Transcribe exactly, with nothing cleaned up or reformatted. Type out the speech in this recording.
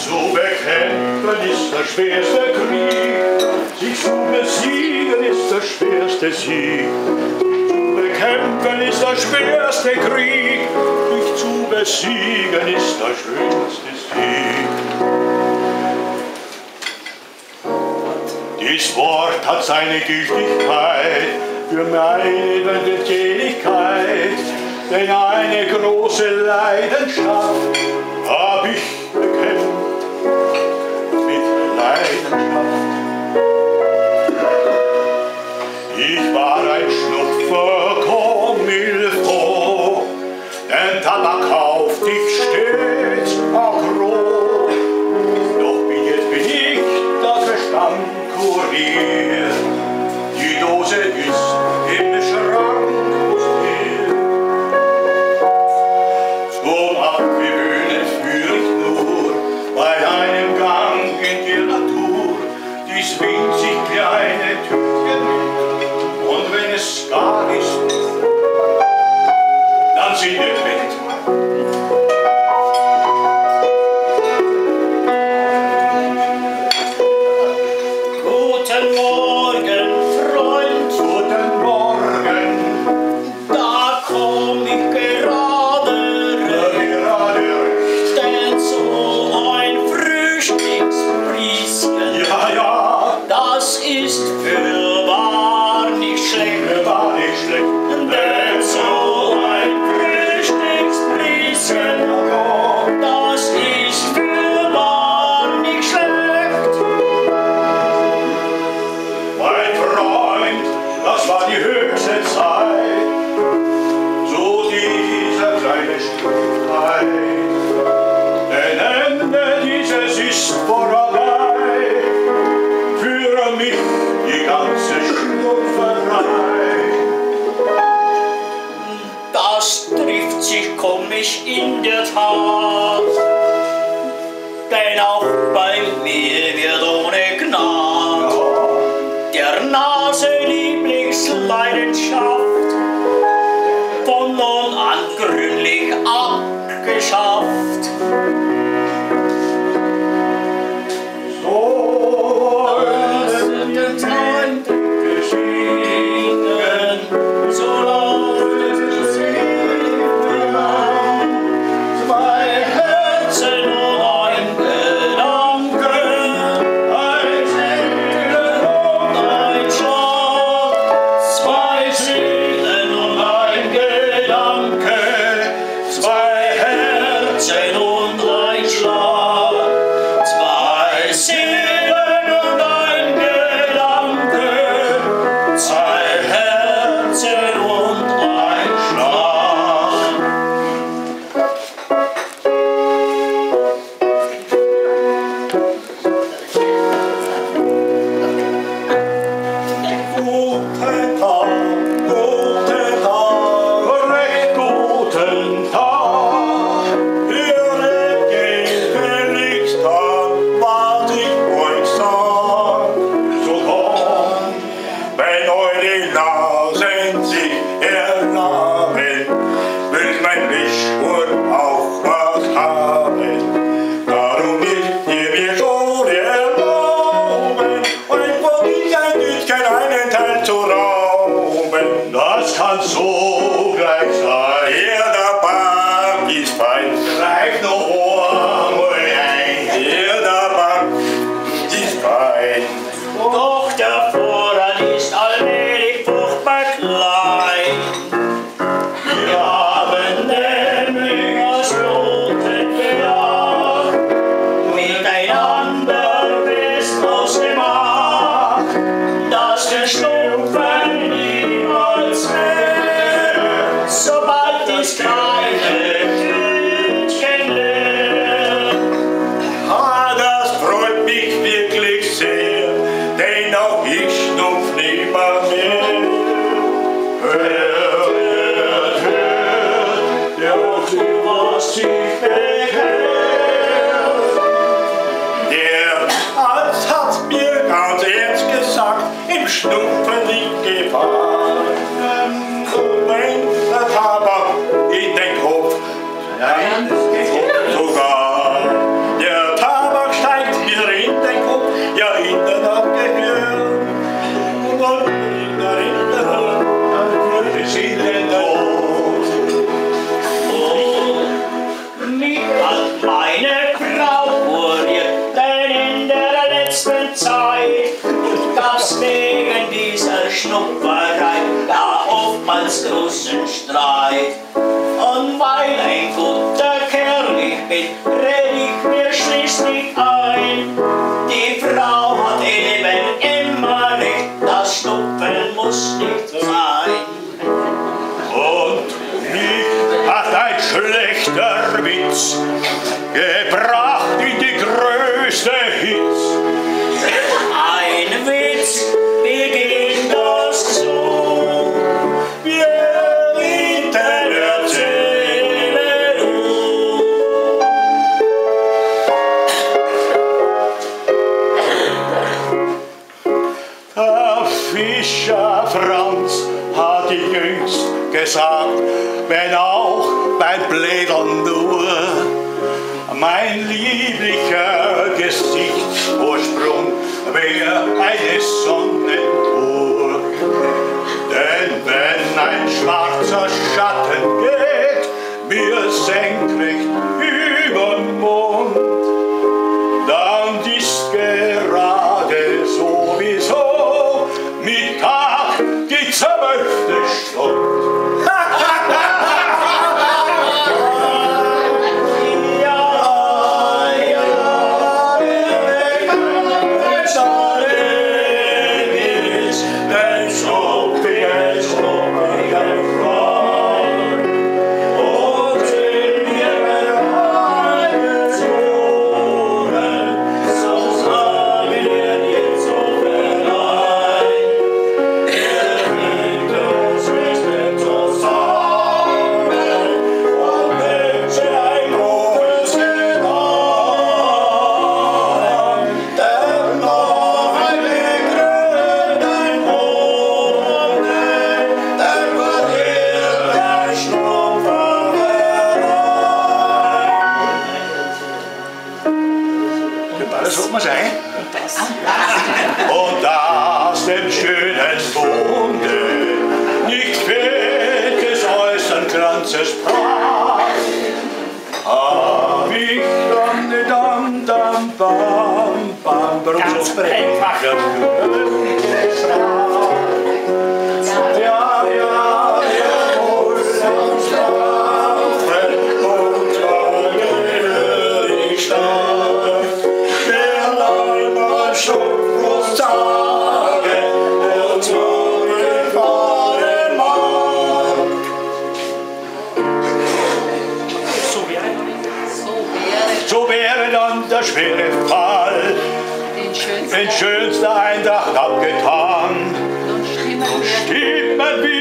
so bekämpfen ist der schwerste Krieg, sich zu besiegen ist der schwerste Sieg. Sich zu bekämpfen ist der schwerste Krieg, sich zu besiegen ist der schönste Sieg. Dies Wort hat seine Gültigkeit für meine Lebendigkeit, denn eine große Leidenschaft hab ich Ich war ein Schnupfer, Komilfo, denn Tabak kauft ich stets auch roh. Doch jetzt bin ich das Stammkurier, die Dose ist im Schrank muss mir. Zum Abgewöhnen führ ich nur bei einem Gang in die Natur, dies winzig kleine Tütchen. Gar ist, dann sind wir mit. Guten Morgen, Freund, guten Morgen, da komm ich gerade recht, denn so ein Frühstücksbrieschen, ja, ja, das ist für denn so ein Frühstücksbrieschen, das ist fürwahr nicht schlecht. Mein Freund, das war die höchste Zeit, so dieser kleine Stückheit. Denn Ende dieses ist vorbei, für mich die ganze Schnupferei. Das trifft sich komisch in der Tat, denn auch bei mir wird ohne Gnad der Nase Lieblingsleidenschaft von nun an gründlich abgeschafft. Das kann so gleich sein. Ja, der Bank ist fein. Greif noch einmal ein. Ja, der Bank ist fein. Doch der Vorrat ist allmählich furchtbar klein. Wir haben nämlich aus roten Belag miteinander bestlos gemacht, dass der Schnupfen niemals mehr, sobald dies kleine Tütchen leer. Ah, das freut mich wirklich sehr, denn auch ich schnupf nimmer mehr. Hört, hört, hört, der Ruf, was sich behält. Der Arzt hat mir ganz ernst gesagt, im Schnupfen liegt Gefahr. Wenn der Tabak in den Kopf, nein, sogar der Tabak großen Streit. Und weil ein guter Kerl ich bin, red ich mir schließlich ein. Die Frau hat eben immer recht, das Schnupfen muss nicht sein. Und mich hat ein schlechter Witz gebracht in die größte Hitze. Ein Witz, wie ging das so? Wir bieten erzählen um. Der Fischer Franz hat jüngst gesagt, wenn auch beim Blädern nur, mein lieblicher Gesichtsursprung wäre eine Sonnenuhr. Denn wenn ein schwarzer Schatten geht, mir senkrecht überm Mond, dann ist gerade sowieso Mittag die zwölfte Stunde. Das wird man sein. Und das dem schönen Bunde nicht fehlt des äußeren Glanzes Pracht. Hab ich dann die Dam, Dam, Bam, Bam, Brust und der schwere Fall, in schönster Eintracht abgetan. Nun stimmen wir